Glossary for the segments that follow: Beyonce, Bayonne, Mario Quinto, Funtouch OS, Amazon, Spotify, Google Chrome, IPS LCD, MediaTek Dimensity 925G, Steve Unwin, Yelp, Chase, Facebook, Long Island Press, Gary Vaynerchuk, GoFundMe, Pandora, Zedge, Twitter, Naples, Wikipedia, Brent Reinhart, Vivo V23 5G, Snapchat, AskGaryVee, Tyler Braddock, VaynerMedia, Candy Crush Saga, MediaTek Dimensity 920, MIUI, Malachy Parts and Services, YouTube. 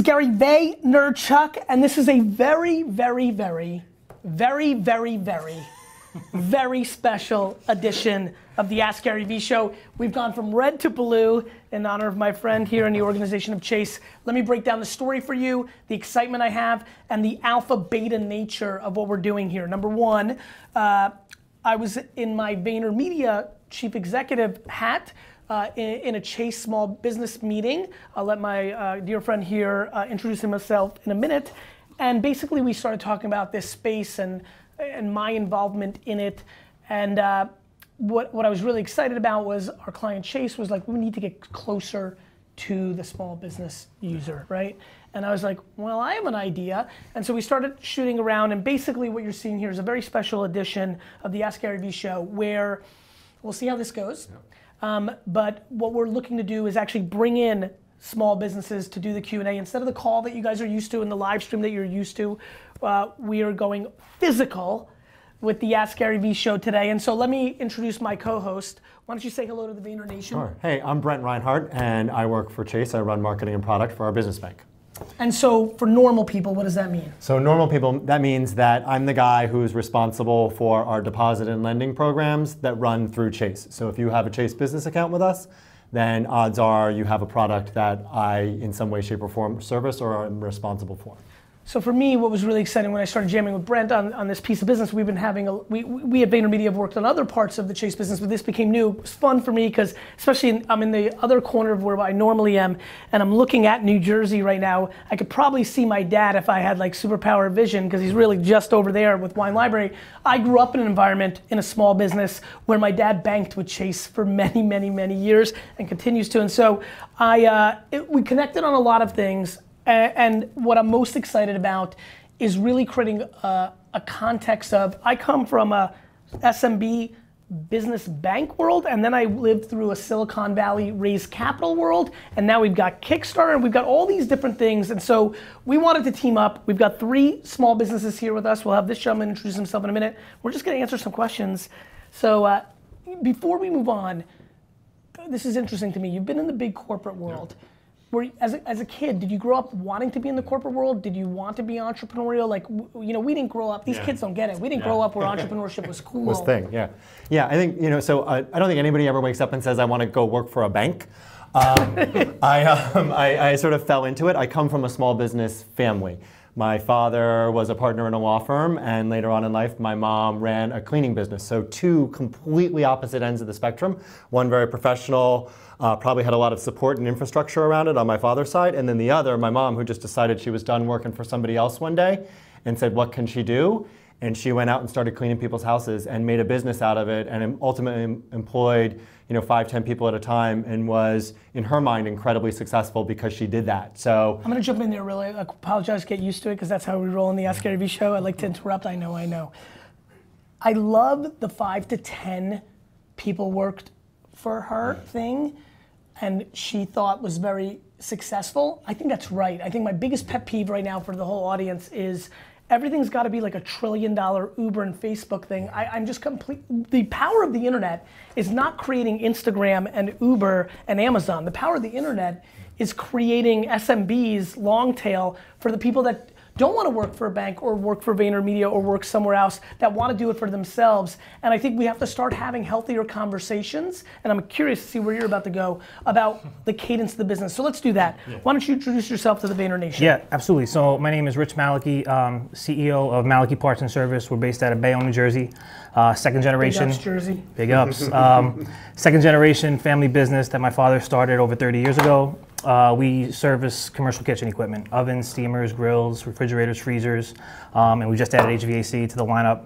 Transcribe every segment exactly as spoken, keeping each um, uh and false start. is Gary Vaynerchuk, and this is a very, very, very, very, very, very, very special edition of the Ask Gary Vee Show. We've gone from red to blue in honor of my friend here in the organization of Chase. Let me break down the story for you, the excitement I have, and the alpha beta nature of what we're doing here. Number one, uh, I was in my VaynerMedia chief executive hat Uh, in, in a Chase small business meeting. I'll let my uh, dear friend here uh, introduce himself in a minute. And basically we started talking about this space and and my involvement in it. And uh, what, what I was really excited about was our client Chase was like, we need to get closer to the small business user, right? And I was like, well, I have an idea. And so we started shooting around, and basically what you're seeing here is a very special edition of the Ask Gary Vee Show, where we'll see how this goes. Yep. Um, but what we're looking to do is actually bring in small businesses to do the Q and A. Instead of the call that you guys are used to and the live stream that you're used to, uh, we are going physical with the Ask Gary Vee Show today. And so let me introduce my co-host. Why don't you say hello to the Vayner Nation? Sure. Hey, I'm Brent Reinhart, and I work for Chase. I run marketing and product for our business bank. And so for normal people, what does that mean? So normal people, that means that I'm the guy who's responsible for our deposit and lending programs that run through Chase. So if you have a Chase business account with us, then odds are you have a product that I, in some way, shape, or form, service or am responsible for. So for me, what was really exciting when I started jamming with Brent on, on this piece of business, we've been having, a, we, we at VaynerMedia have worked on other parts of the Chase business, but this became new. It was fun for me because especially in, I'm in the other corner of where I normally am, and I'm looking at New Jersey right now. I could probably see my dad if I had like superpower vision, because he's really just over there with Wine Library. I grew up in an environment in a small business where my dad banked with Chase for many, many, many years and continues to. And so I uh, it, we connected on a lot of things. And what I'm most excited about is really creating a, a context of, I come from a S M B business bank world, and then I lived through a Silicon Valley raise capital world, and now we've got Kickstarter, and we've got all these different things. And so we wanted to team up. We've got three small businesses here with us. We'll have this gentleman introduce himself in a minute. We're just gonna answer some questions. So uh, before we move on, this is interesting to me. You've been in the big corporate world. Yeah. Were, as, a, as a kid, did you grow up wanting to be in the corporate world? Did you want to be entrepreneurial? Like, w you know, we didn't grow up. These yeah. kids don't get it. We didn't yeah. grow up where entrepreneurship was cool. Was thing, yeah, yeah. I think you know. So uh, I don't think anybody ever wakes up and says, "I want to go work for a bank." Um, I, um, I I sort of fell into it. I come from a small business family. My father was a partner in a law firm, and later on in life, my mom ran a cleaning business. So two completely opposite ends of the spectrum. One very professional, uh, probably had a lot of support and infrastructure around it on my father's side, and then the other, my mom, who just decided she was done working for somebody else one day and said, what can she do? And she went out and started cleaning people's houses and made a business out of it, and ultimately employed, you know, five, ten people at a time, and was, in her mind, incredibly successful because she did that. So I'm gonna jump in there really. I apologize, get used to it, because that's how we roll in the Ask Gary Vee Show. I like to interrupt. I know, I know. I love the five to ten people worked for her thing, and she thought was very successful. I think that's right. I think my biggest pet peeve right now for the whole audience is everything's got to be like a trillion dollar Uber and Facebook thing. I, I'm just complete. The power of the internet is not creating Instagram and Uber and Amazon. The power of the internet is creating S M Bs, long tail, for the people that don't want to work for a bank or work for VaynerMedia or work somewhere else, that want to do it for themselves. And I think we have to start having healthier conversations, and I'm curious to see where you're about to go, about the cadence of the business. So let's do that. Yeah. Why don't you introduce yourself to the Vayner Nation? Yeah, absolutely. So my name is Rich Malachy, um, C E O of Malachy Parts and Service. We're based out of Bayonne, New Jersey. Uh, second generation. Big ups, Jersey. Big ups. Um, second generation family business that my father started over thirty years ago. Uh, we service commercial kitchen equipment, ovens, steamers, grills, refrigerators, freezers, um, and we just added H V A C to the lineup.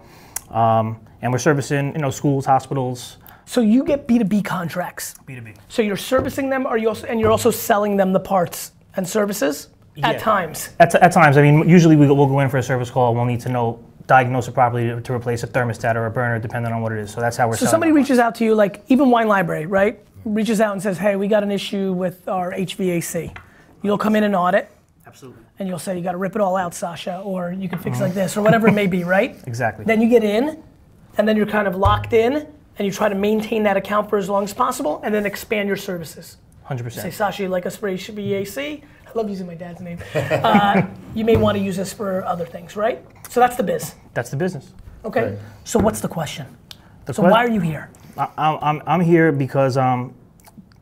Um, and we're servicing, you know, schools, hospitals. So you get B two B contracts. B two B. So you're servicing them, are you also, and you're also selling them the parts and services yeah. at times. At, at times. I mean, usually we, we'll go in for a service call and we'll need to know, diagnose it properly to, to replace a thermostat or a burner, depending on what it is. So that's how we're. So selling somebody reaches out to you, like even Wine Library, right? Reaches out and says, hey, we got an issue with our H V A C. You'll come in and audit. Absolutely. And you'll say, you got to rip it all out, Sasha, or you can fix mm-hmm. like this, or whatever it may be, right? Exactly. Then you get in, and then you're kind of locked in, and you try to maintain that account for as long as possible, and then expand your services. one hundred percent. Say, Sasha, you like us for H V A C? I love using my dad's name. Uh, you may want to use us for other things, right? So that's the biz. That's the business. Okay. Right. So what's the question? The so que- why are you here? I, I'm, I'm here because um,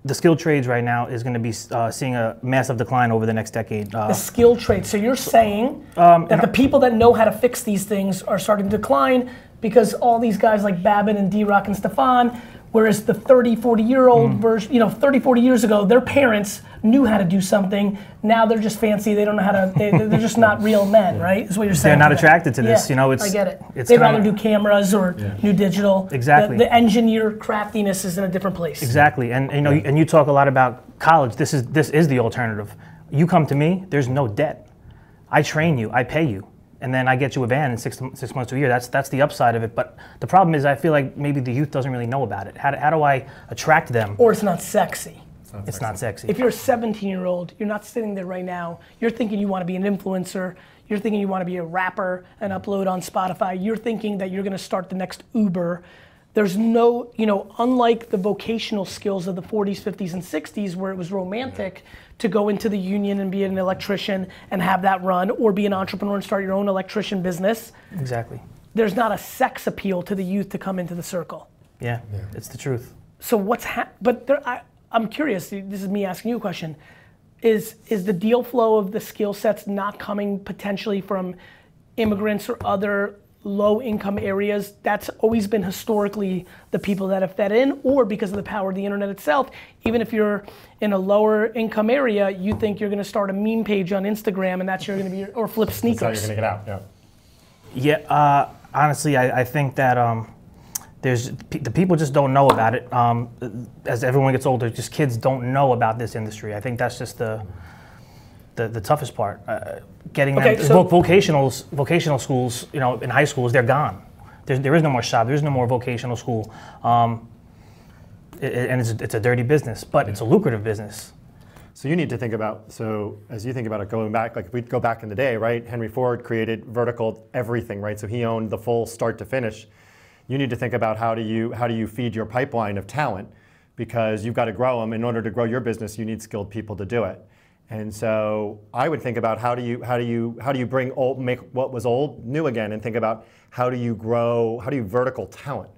the skilled trades right now is going to be uh, seeing a massive decline over the next decade. Uh, the skilled trades. So you're saying um, that the people that know how to fix these things are starting to decline because all these guys like Babin and D Rock and Stefan. Whereas the thirty, forty-year-old mm. version, you know, thirty, forty years ago, their parents knew how to do something. Now they're just fancy. They don't know how to. They, they're just not real men, right? Is what you're saying. They're not attracted to this. Yeah, you know, it's. I get it. It's They'd kinda, rather do cameras or yeah. new digital. Exactly. The, the engineer craftiness is in a different place. Exactly, and, and you know, and you talk a lot about college. This is this is the alternative. You come to me. There's no debt. I train you. I pay you. And then I get you a van in six six months to a year. That's that's the upside of it. But the problem is, I feel like maybe the youth doesn't really know about it. How do, how do I attract them? Or it's not sexy. It's, not, it's sexy. not sexy. If you're a seventeen-year-old, you're not sitting there right now. You're thinking you want to be an influencer. You're thinking you want to be a rapper and upload on Spotify. You're thinking that you're going to start the next Uber. There's no, you know, unlike the vocational skills of the forties, fifties, and sixties where it was romantic to go into the union and be an electrician and have that run or be an entrepreneur and start your own electrician business. Exactly. There's not a sex appeal to the youth to come into the circle. Yeah, yeah. It's the truth. So what's happening, but there, I, I'm curious, this is me asking you a question, is, is the deal flow of the skill sets not coming potentially from immigrants or other low-income areas? That's always been historically the people that have fed in, or because of the power of the internet itself, even if you're in a lower-income area, you think you're going to start a meme page on Instagram, and that's you're going to be, your, or flip sneakers. That's how you're going to get out. Yeah. Yeah. Uh, honestly, I, I think that um, there's p- the people just don't know about it. Um, as everyone gets older, just kids don't know about this industry. I think that's just the the, the toughest part. Uh, Getting okay, them, so vocationals, vocational schools, you know, in high schools, they're gone. There's, there is no more shop. There is no more vocational school, um, it, and it's it's a dirty business, but it's a lucrative business. So you need to think about. So as you think about it, going back, like if we go back in the day, right? Henry Ford created vertical everything, right? So he owned the full start to finish. You need to think about how do you how do you feed your pipeline of talent, because you've got to grow them. In order to grow your business, you need skilled people to do it. And so I would think about how do you how do you how do you bring old make what was old new again, and think about how do you grow how do you vertical talent,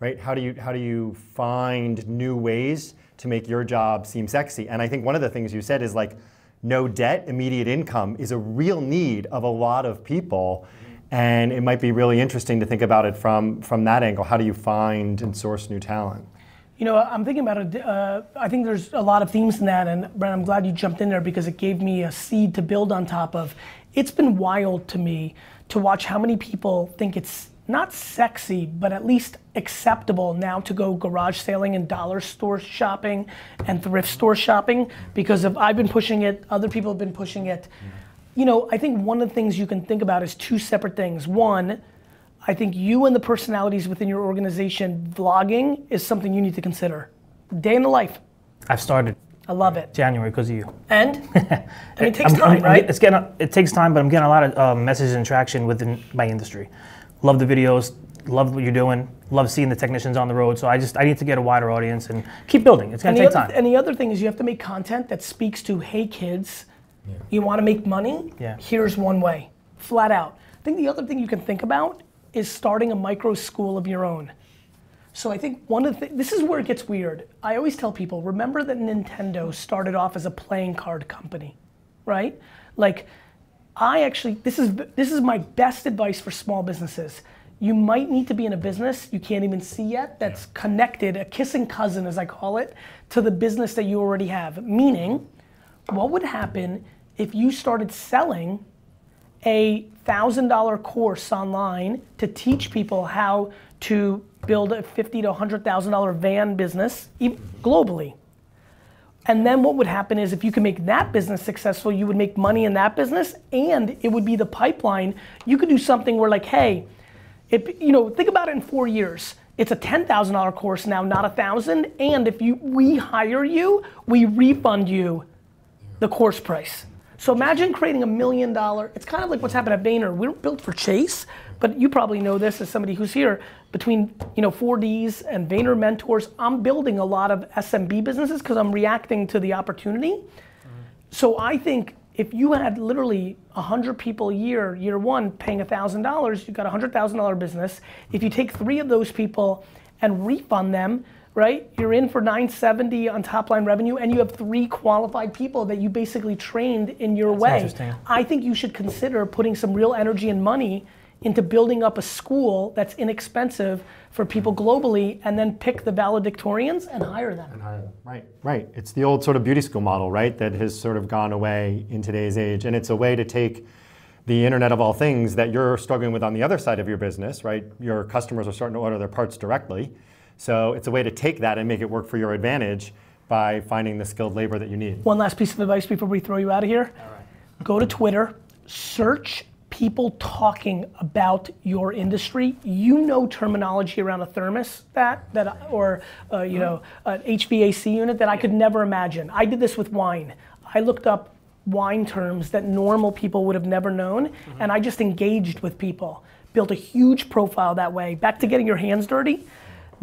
right? How do you how do you find new ways to make your job seem sexy? And I think one of the things you said is like no debt, immediate income is a real need of a lot of people, and it might be really interesting to think about it from from that angle. How do you find and source new talent? You know, I'm thinking about, a, uh, I think there's a lot of themes in that, and Brent, I'm glad you jumped in there because it gave me a seed to build on top of. It's been wild to me to watch how many people think it's not sexy, but at least acceptable now to go garage sailing and dollar store shopping and thrift store shopping because of I've been pushing it, other people have been pushing it. You know, I think one of the things you can think about is two separate things. One, I think you and the personalities within your organization, vlogging is something you need to consider. Day in the life. I've started. I love it. January, because of you. And? I mean, it takes I'm, time, I'm, right? It's getting, it takes time, but I'm getting a lot of uh, messages and traction within my industry. Love the videos, love what you're doing, love seeing the technicians on the road, so I just, I need to get a wider audience and keep building. It's gonna take time. And the other thing is you have to make content that speaks to, hey kids, yeah. you wanna make money? Yeah. Here's one way, flat out. I think the other thing you can think about is starting a micro school of your own. So I think one of the, this is where it gets weird. I always tell people, remember that Nintendo started off as a playing card company, right? Like, I actually, this is this is my best advice for small businesses. You might need to be in a business you can't even see yet that's yeah. connected, a kissing cousin as I call it, to the business that you already have. Meaning, what would happen if you started selling a one thousand dollars course online to teach people how to build a fifty thousand to one hundred thousand dollars van business globally. And then what would happen is if you can make that business successful, you would make money in that business and it would be the pipeline. You could do something where like, hey, it, you know, think about it in four years. It's a ten thousand dollars course now, not a thousand. And if you we hire you, we refund you the course price. So imagine creating a million dollar, it's kind of like what's happened at Vayner. We were built for Chase, but you probably know this as somebody who's here. Between, you know, four D's and Vayner mentors, I'm building a lot of S M B businesses because I'm reacting to the opportunity. Mm. So I think if you had literally one hundred people a year, year one, paying one thousand dollars, you've got a one hundred thousand dollar business. If you take three of those people and refund them, right? You're in for nine seventy on top line revenue, and you have three qualified people that you basically trained in your That's way. Interesting. I think you should consider putting some real energy and money into building up a school that's inexpensive for people globally, and then pick the valedictorians and hire them. And hire them. Right, right. It's the old sort of beauty school model, right? That has sort of gone away in today's age, and it's a way to take the internet of all things that you're struggling with on the other side of your business, right? Your customers are starting to order their parts directly. So it's a way to take that and make it work for your advantage by finding the skilled labor that you need. One last piece of advice before we throw you out of here. All right. Go to Twitter, search people talking about your industry. You know terminology around a thermostat that, or uh, you know, an H V A C unit that I could never imagine. I did this with wine. I looked up wine terms that normal people would have never known, mm-hmm. and I just engaged with people, built a huge profile that way. Back to getting your hands dirty.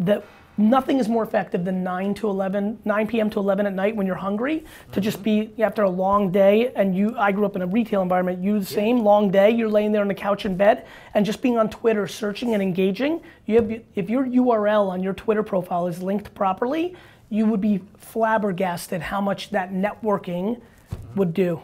That nothing is more effective than nine to eleven, nine p m to eleven at night when you're hungry, mm-hmm. to just be after a long day. And you, I grew up in a retail environment. You the same yeah. long day. You're laying there on the couch in bed and just being on Twitter, searching and engaging. You have, if your U R L on your Twitter profile is linked properly, you would be flabbergasted how much that networking would do.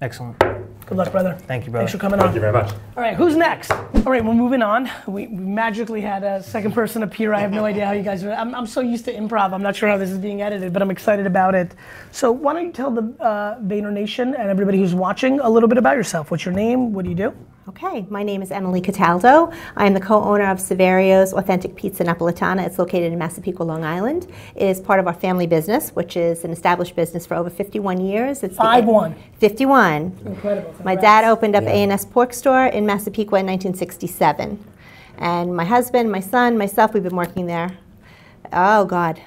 Excellent. Good luck, brother. Thank you, brother. Thanks for coming on. Thank you very much. All right, who's next? All right, we're moving on. We, we magically had a second person appear. I have no idea how you guys are. I'm, I'm so used to improv. I'm not sure how this is being edited, but I'm excited about it. So why don't you tell the uh, Vayner Nation and everybody who's watching a little bit about yourself. What's your name? What do you do? Okay, my name is Emily Cataldo. I am the co-owner of Saverio's Authentic Pizza Napoletana. It's located in Massapequa, Long Island. It is part of our family business, which is an established business for over fifty-one years. It's fifty-one. fifty-one. Incredible. My dad opened up yeah. A and S Pork Store in Massapequa in nineteen sixty-seven. And my husband, my son, myself, we've been working there. Oh, God.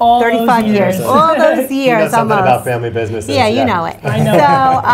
All thirty-five years. years. All those years, you know something almost. About family businesses. Yeah, you yeah. know it. I know. So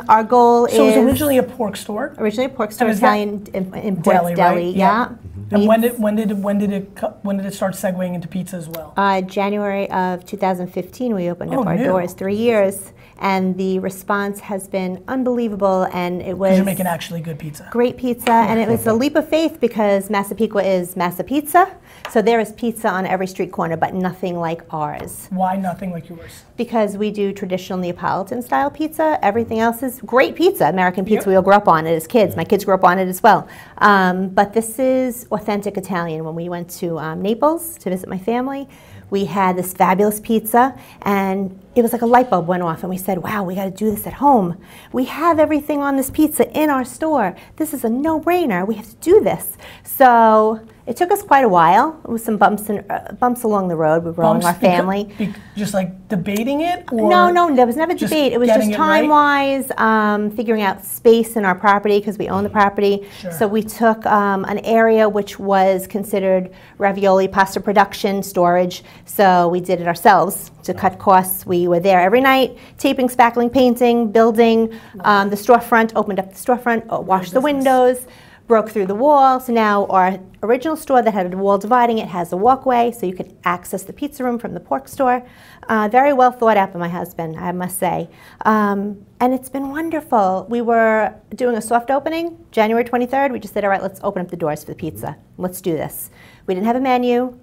um, our goal is... So it was originally a pork store? Originally a pork store, Italian imports deli, deli right? yeah. yeah. And when did, when, did, when, did it, when did it start segueing into pizza as well? Uh, January of two thousand fifteen, we opened oh, up our new. doors, three years. And the response has been unbelievable, and it was... You're making actually good pizza. Great pizza, and it was a leap of faith because Massapequa is Massa Pizza, so there is pizza on every street corner, but nothing like ours. Why nothing like yours? Because we do traditional Neapolitan-style pizza. Everything else is great pizza, American pizza. Yep. We all grew up on it as kids. My kids grew up on it as well. Um, but this is authentic Italian. When we went to um, Naples to visit my family, we had this fabulous pizza, and it was like a light bulb went off, and we said, wow, we got to do this at home. We have everything on this pizza in our store. This is a no-brainer. We have to do this. So it took us quite a while. It was some bumps and uh, bumps along the road. We were all in our family. Because, because just like debating it? Or no, no, there was never debate. It was just time-wise, right? um, figuring out space in our property because we own the property. Sure. So we took um, an area which was considered ravioli pasta production storage. So we did it ourselves to cut costs. We were there every night, taping, spackling, painting, building um, the storefront. Opened up the storefront, washed the windows. Broke through the wall, so now our original store that had a wall dividing it has a walkway, so you could access the pizza room from the pork store. Uh, very well thought out by my husband, I must say. Um, and it's been wonderful. We were doing a soft opening, January twenty-third. We just said, all right, let's open up the doors for the pizza. Let's do this. We didn't have a menu.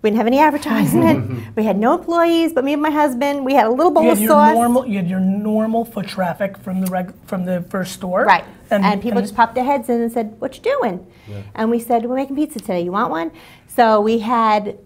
We didn't have any advertisement. We had no employees, but me and my husband. We had a little bowl you had of your sauce. Normal, you had your normal foot traffic from the reg, from the first store, right? And, and people and just popped their heads in and said, "What you doing?" Yeah. And we said, "We're making pizza today. You want one?" So we had,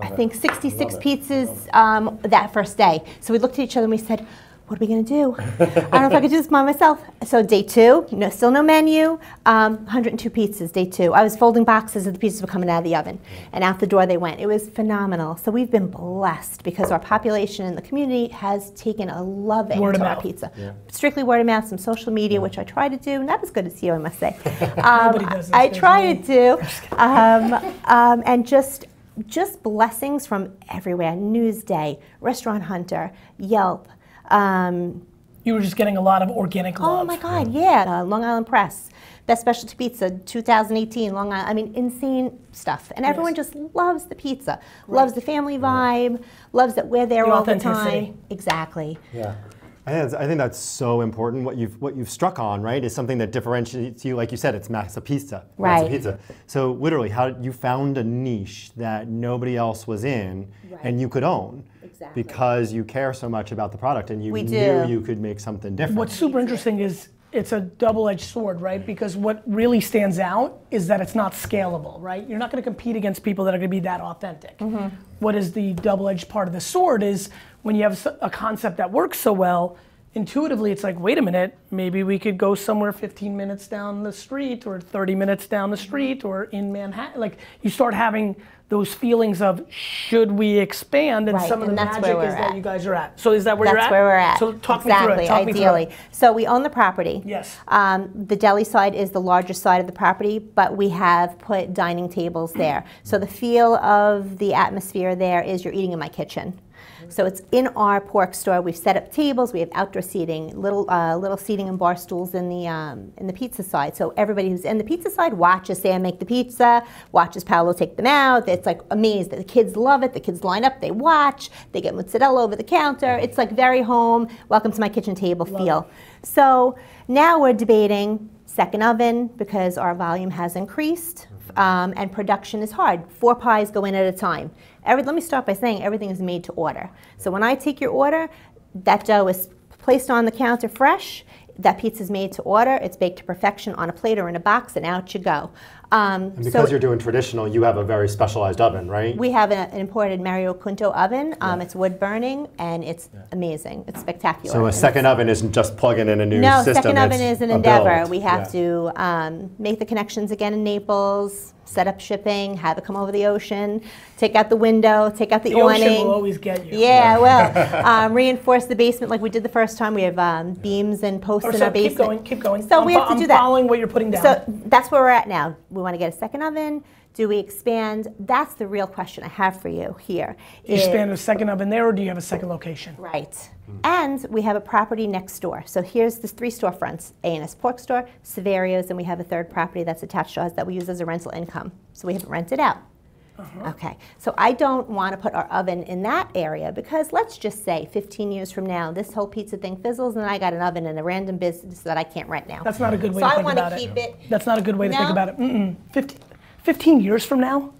I, I think, sixty-six I pizzas um, that first day. So we looked at each other and we said, what are we going to do? I don't know if I could do this by myself. So day two, no, still no menu, um, one hundred two pizzas, day two. I was folding boxes as the pizzas were coming out of the oven. And out the door they went. It was phenomenal. So we've been blessed because our population in the community has taken a loving word to our mouth. Pizza. Yeah. Strictly word of mouth, some social media, yeah. which I try to do. Not as good as you, I must say. Um, Nobody does this I try to do. Um, um, and just... Just blessings from everywhere. Newsday, Restaurant Hunter, Yelp, um, You were just getting a lot of organic love. Oh my God, yeah. Uh, Long Island Press, Best Specialty Pizza, two thousand eighteen, Long Island. I mean, insane stuff. And everyone yes. just loves the pizza, right. loves the family vibe, right. loves that we're there the all the time. Exactly. Yeah. I think, I think that's so important. What you've what you've struck on, right, is something that differentiates you. Like you said, it's massa pizza, right? Massa pizza. So literally, how you found a niche that nobody else was in, right. and you could own, exactly, because you care so much about the product, and you we knew do. you could make something different. What's super interesting is it's a double-edged sword, right? Because what really stands out is that it's not scalable, right? You're not going to compete against people that are going to be that authentic. Mm-hmm. What is the double-edged part of the sword is, when you have a concept that works so well, intuitively it's like, wait a minute, maybe we could go somewhere fifteen minutes down the street or thirty minutes down the street or in Manhattan. Like, you start having those feelings of, should we expand? And right. some of and the magic is that you guys are at. So is that where that's you're at? That's where we're at. So talk exactly. me through it. Talk ideally. Me through it. So we own the property. Yes. Um, the deli side is the largest side of the property, but we have put dining tables there. So the feel of the atmosphere there is, you're eating in my kitchen. So it's in our pork store. We've set up tables. We have outdoor seating, little uh, little seating and bar stools in the um, in the pizza side. So everybody who's in the pizza side watches Sam make the pizza, watches Paolo take them out. It's like amazed that the kids love it. The kids line up. They watch. They get mozzarella over the counter. It's like very home. Welcome to my kitchen table love feel. It. So now we're debating second oven because our volume has increased um, and production is hard. Four pies go in at a time. Every, let me start by saying everything is made to order. So when I take your order, that dough is placed on the counter fresh, that pizza is made to order, it's baked to perfection on a plate or in a box, and out you go. Um, and because so you're doing traditional, you have a very specialized oven, right? We have an, an imported Mario Quinto oven. Um, yeah. It's wood burning, and it's yeah. amazing. It's spectacular. So a second oven isn't just plugging in a new no, system. No, second oven is an endeavor. Build. We have yeah. to um, make the connections again in Naples, set up shipping, have it come over the ocean, take out the window, take out the, the awning. The ocean will always get you. Yeah, well, um, reinforce the basement like we did the first time. We have um, beams and posts or in so our keep basement. Keep going, keep going. So I'm we have to do I'm that. I'm following what you're putting down. So that's where we're at now. We We want to get a second oven. Do we expand? That's the real question I have for you here. Do you is, expand a second oven there, or do you have a second location? Right. Mm-hmm. And we have a property next door. So here's the three storefronts, A and S Pork Store, Saverio's, and we have a third property that's attached to us that we use as a rental income. So we haven't rented out. Uh-huh. Okay. So I don't want to put our oven in that area because let's just say fifteen years from now, this whole pizza thing fizzles and I got an oven in a random business that I can't rent now. That's not a good way so to I think about it. So I want to keep it. That's not a good way no. to think about it. Mm-mm. fifteen, fifteen years from now?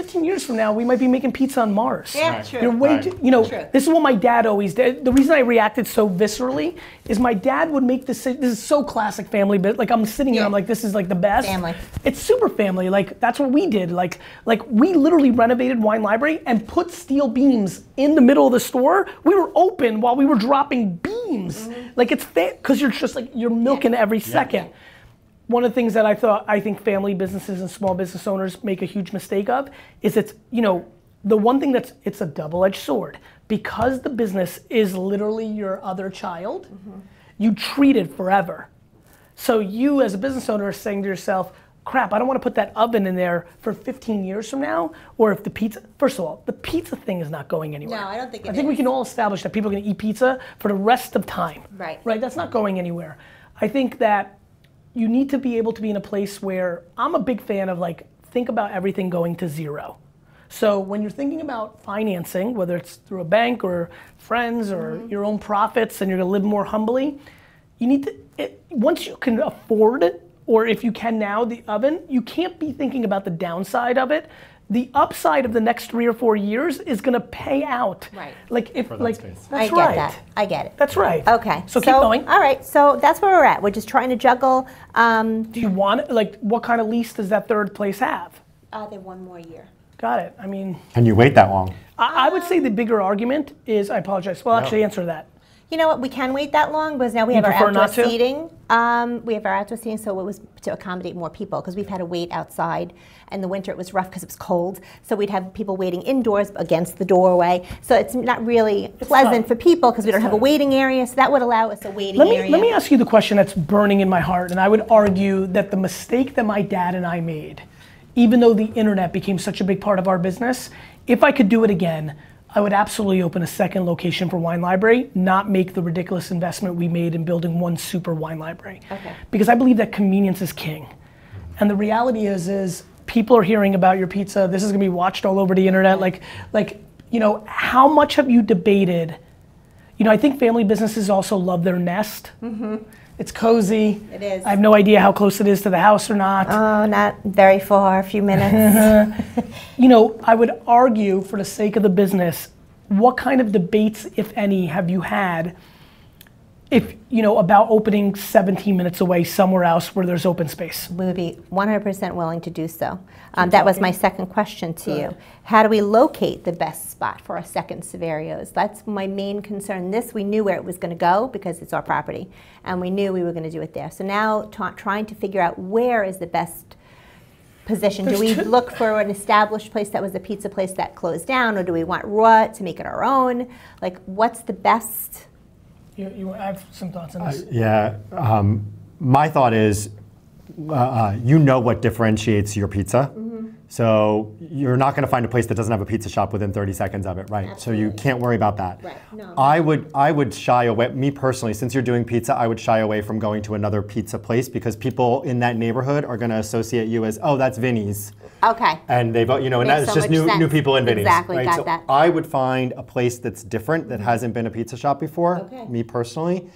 fifteen years from now, we might be making pizza on Mars. Yeah, right. true. You're way right. too, you know, true. This is what my dad always did. The reason I reacted so viscerally is my dad would make this, this is so classic family, but like I'm sitting here, yeah. I'm like, this is like the best. Family. It's super family. Like, that's what we did. Like, like we literally renovated Wine Library and put steel beams in the middle of the store. We were open while we were dropping beams. Mm-hmm. Like it's, because you're just like, you're milking every yeah. second. One of the things that I thought I think family businesses and small business owners make a huge mistake of is it's, you know, the one thing that's, it's a double-edged sword. Because the business is literally your other child, mm-hmm. you treat it forever. So you as a business owner are saying to yourself, crap, I don't want to put that oven in there for fifteen years from now, or if the pizza, first of all, the pizza thing is not going anywhere. No, I don't think it is. I think we can all establish that people are going to eat pizza for the rest of time. Right. Right, that's not going anywhere. I think that you need to be able to be in a place where I'm a big fan of like, think about everything going to zero. So when you're thinking about financing, whether it's through a bank or friends or mm-hmm. your own profits and you're gonna live more humbly, you need to, it, once you can afford it, or if you can now, the oven, you can't be thinking about the downside of it. The upside of the next three or four years is going to pay out. Right. Like if that like space. That's I get right. that. I get it. That's right. Okay. So, so keep going. All right. So that's where we're at. We're just trying to juggle. Um, Do you want like what kind of lease does that third place have? Uh, they have one more year. Got it. I mean. Can you wait that long? I, I would say the bigger argument is I apologize. Well, no. actually answer that. You know what, we can wait that long because now we have you our outdoor seating. Um, we have our outdoor seating, so it was to accommodate more people because we've had to wait outside. And the winter it was rough because it was cold, so we'd have people waiting indoors against the doorway. So it's not really it's pleasant tough. for people because we don't tough. have a waiting area, so that would allow us a waiting let me, area. Let me ask you the question that's burning in my heart, and I would argue that the mistake that my dad and I made, even though the internet became such a big part of our business, if I could do it again, I would absolutely open a second location for Wine Library, not make the ridiculous investment we made in building one super wine library. Okay. Because I believe that convenience is king. And the reality is, is people are hearing about your pizza. This is gonna be watched all over the internet. Like, like, you know, how much have you debated? You know, I think family businesses also love their nest. Mm-hmm. It's cozy. It is. I have no idea how close it is to the house or not. Oh, not very far, a few minutes. You know, I would argue for the sake of the business, what kind of debates, if any, have you had if, you know, about opening seventeen minutes away somewhere else where there's open space? We would be one hundred percent willing to do so. Um, that was my second question to you. How do we locate the best spot for our second Saverio's? That's my main concern. This, we knew where it was going to go because it's our property, and we knew we were going to do it there. So now ta trying to figure out where is the best position. There's do we look for an established place that was a pizza place that closed down, or do we want raw to make it our own? Like, what's the best... You, you, I have some thoughts on this. Uh, yeah, um, my thought is, uh, uh, you know what differentiates your pizza. Mm-hmm. So you're not going to find a place that doesn't have a pizza shop within thirty seconds of it, right? Absolutely. So you can't worry about that. Right. No. I would, I would shy away, me personally, since you're doing pizza, I would shy away from going to another pizza place because people in that neighborhood are going to associate you as, oh, that's Vinny's. Okay. And they've, you know, and that's so just new, new people in Vinny's. Exactly, right? got so that. I would find a place that's different, that hasn't been a pizza shop before, okay. me personally,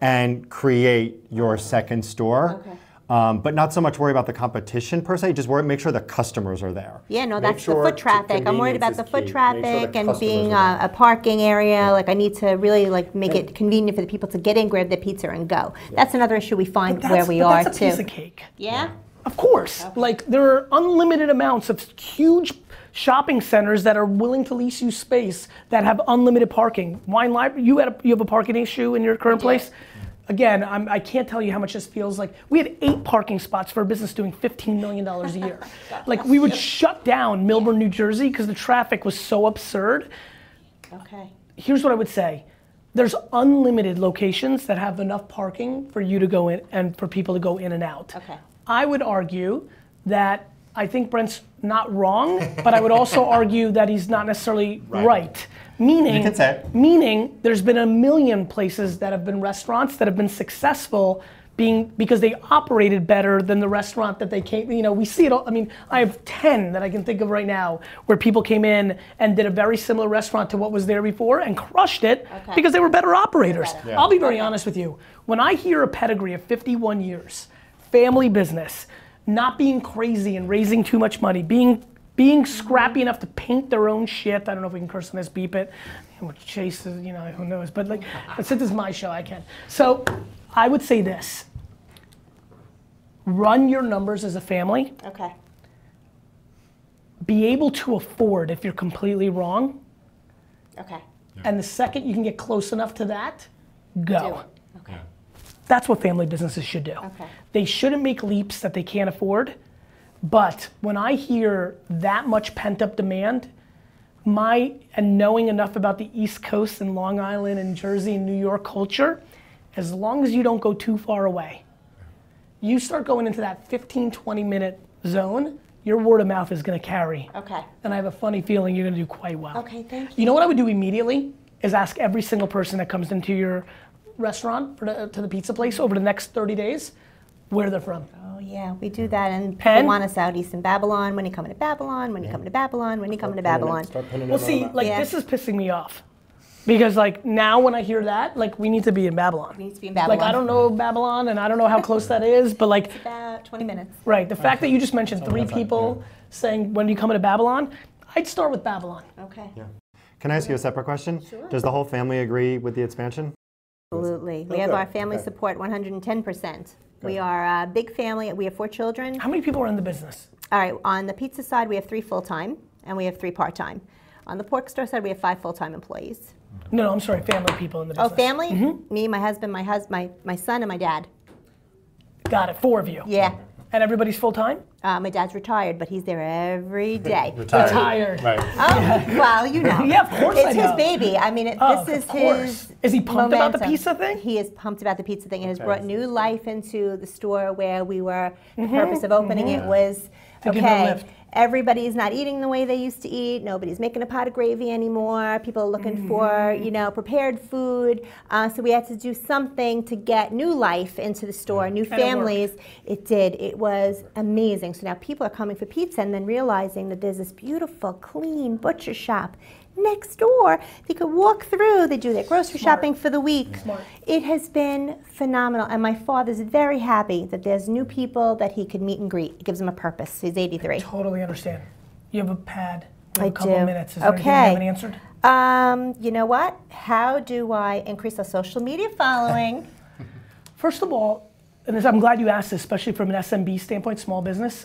and create your second store. Okay. Um, but not so much worry about the competition per se, just worry, make sure the customers are there. Yeah, no, that's the foot traffic. I'm worried about the foot traffic and being a, a parking area. Like, I need to really like make it convenient for the people to get in, grab their pizza, and go. That's another issue we find where we are too. That's a piece of cake. Yeah? Of course. Like, there are unlimited amounts of huge shopping centers that are willing to lease you space that have unlimited parking. Wine Library, you, had a, you have a parking issue in your current place? Again, I'm, I can't tell you how much this feels like. We had eight parking spots for a business doing fifteen million dollars a year. Like, we would shut down Millburn, New Jersey because the traffic was so absurd. Okay. Here's what I would say. There's unlimited locations that have enough parking for you to go in and for people to go in and out. Okay. I would argue that I think Brent's not wrong, but I would also argue that he's not necessarily right. right. Meaning, meaning, there's been a million places that have been restaurants that have been successful, being because they operated better than the restaurant that they came. You know, we see it all. I mean, I have ten that I can think of right now where people came in and did a very similar restaurant to what was there before and crushed it okay. because they were better operators. Better. Yeah. I'll be very okay. honest with you. When I hear a pedigree of fifty-one years, family business, not being crazy and raising too much money, being being scrappy enough to paint their own shit. I don't know if we can curse on this, beep it. Chase, you know, who knows? But like, since it's my show, I can. So I would say this. Run your numbers as a family. Okay. Be able to afford if you're completely wrong. Okay. Yeah. And the second you can get close enough to that, go. Do it. Okay. That's what family businesses should do. Okay. They shouldn't make leaps that they can't afford. But when I hear that much pent-up demand, my and knowing enough about the East Coast and Long Island and Jersey and New York culture, as long as you don't go too far away, you start going into that fifteen, twenty minute zone, your word of mouth is gonna carry. Okay. And I have a funny feeling you're gonna do quite well. Okay, thank you. You know what I would do immediately is ask every single person that comes into your restaurant, for the, to the pizza place over the next thirty days, where they're from. Oh yeah, we do that, and Pen? people want us out east in Babylon. When you coming to Babylon? When you yeah. coming to Babylon? When you coming to Babylon? Well, see, like yeah. this is pissing me off, because like now when I hear that, like we need to be in Babylon. We need to be in Babylon. Like I don't know Babylon, and I don't know how close that is, but like it's about twenty minutes. Right. The okay. fact that you just mentioned three people yeah. saying when you coming to Babylon, I'd start with Babylon. Okay. Yeah. Can I ask you a separate question? Sure. Does the whole family agree with the expansion? Absolutely. We okay. have our family okay. support one hundred ten percent. We are a big family. We have four children. How many people are in the business? All right. On the pizza side, we have three full-time, and we have three part-time. On the pork store side, we have five full-time employees. No, no, I'm sorry. Family people in the business. Oh, family? Mm-hmm. Me, my husband, my hus my my son, and my dad. Got it. Four of you. Yeah. And everybody's full-time? Uh, my dad's retired, but he's there every day. Retired. Retired. Right. Oh, well, you know. Yeah, of course it's I know. It's his baby. I mean, it, oh, this is his Is he pumped momentum. about the pizza thing? He is pumped about the pizza thing. It okay. has brought new life into the store where we were, the mm-hmm. purpose of opening mm-hmm. it was I give it a lift. Everybody's not eating the way they used to eat. Nobody's making a pot of gravy anymore. People are looking mm-hmm. for, you know, prepared food. Uh, so we had to do something to get new life into the store, new families. It did. It was amazing. So now people are coming for pizza and then realizing that there's this beautiful, clean butcher shop next door. They could walk through. They do their grocery Smart. shopping for the week. Smart. It has been phenomenal. And my father's very happy that there's new people that he could meet and greet. It gives him a purpose. He's eighty-three. I totally understand. You have a pad. You have I a couple do. Of minutes. Is okay. there anything you haven't answered? Um, you know what? How do I increase our social media following? First of all, and this, I'm glad you asked this, especially from an S M B standpoint, small business.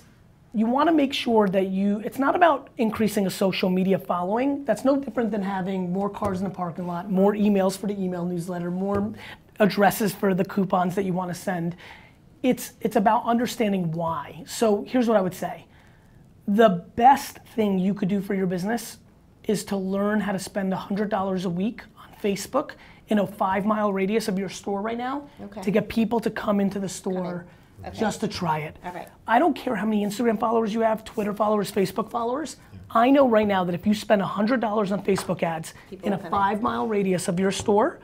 You want to make sure that you, it's not about increasing a social media following. That's no different than having more cars in the parking lot, more emails for the email newsletter, more addresses for the coupons that you want to send. It's, it's about understanding why. So here's what I would say. The best thing you could do for your business is to learn how to spend one hundred dollars a week on Facebook in a five mile radius of your store right now okay. to get people to come into the store. Okay. Just to try it. Okay. I don't care how many Instagram followers you have, Twitter followers, Facebook followers. Yeah. I know right now that if you spend one hundred dollars on Facebook ads people in a five mile radius of your store,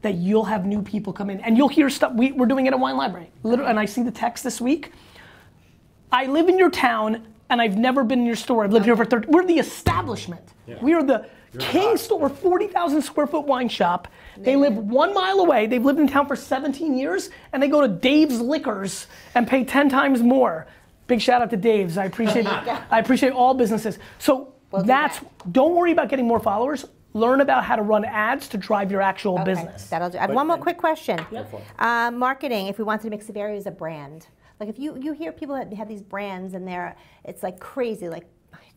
that you'll have new people come in. And you'll hear stuff. We, we're doing it at Wine Library. Literally, and I see the text this week. I live in your town, and I've never been in your store. I've lived okay. here for thirty. We're the establishment. Yeah. We are the You're king store, forty thousand square foot wine shop. They live one mile away. They've lived in town for seventeen years, and they go to Dave's Liquors and pay ten times more. Big shout out to Dave's. I appreciate I appreciate all businesses. So we'll that's, do that. Don't worry about getting more followers. Learn about how to run ads to drive your actual okay, business. That'll do. I have one more quick question. Yeah. Uh, marketing, if we wanted to make Saverio's a brand. Like if you, you hear people that have these brands and they're, it's like crazy, like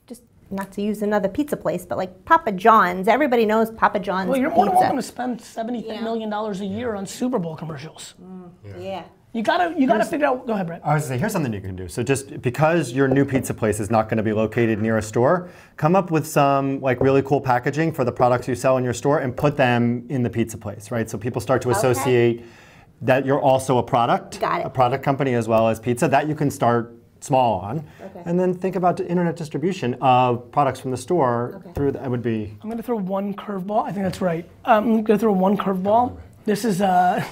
just, not to use another pizza place, but like Papa John's. Everybody knows Papa John's pizza. Well, you're more than welcome to spend seventy million dollars a year on Super Bowl commercials. Mm. Yeah. yeah. You gotta, you gotta figure out, go ahead, Brett. I was gonna say, here's something you can do. So just because your new pizza place is not gonna be located near a store, come up with some like really cool packaging for the products you sell in your store and put them in the pizza place, right? So people start to associate okay. that you're also a product, Got it. a product company as well as pizza, that you can start small on, okay. and then think about the internet distribution of products from the store okay. through that would be. I'm gonna throw one curveball. I think that's right. Um, I'm gonna throw one curveball. This is a